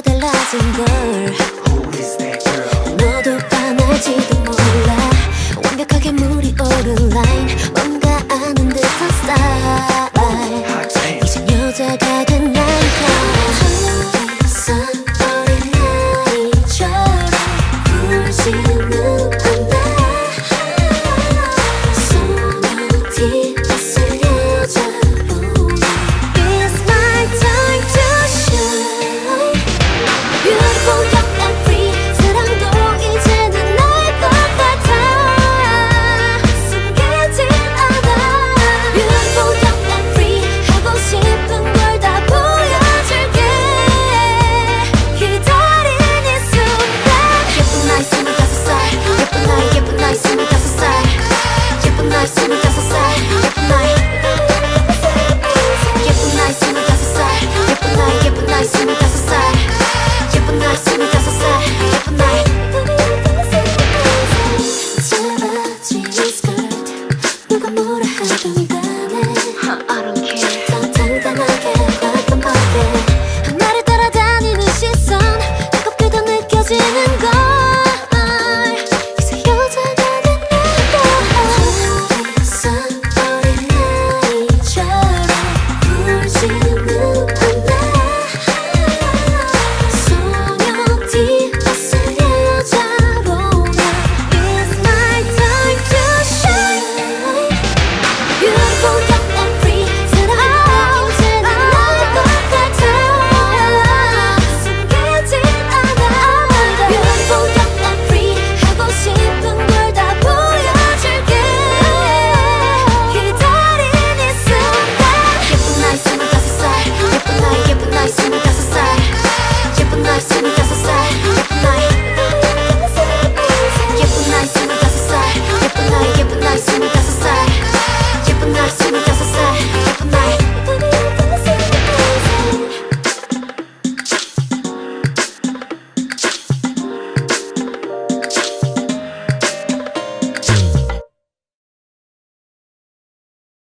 달라진 걸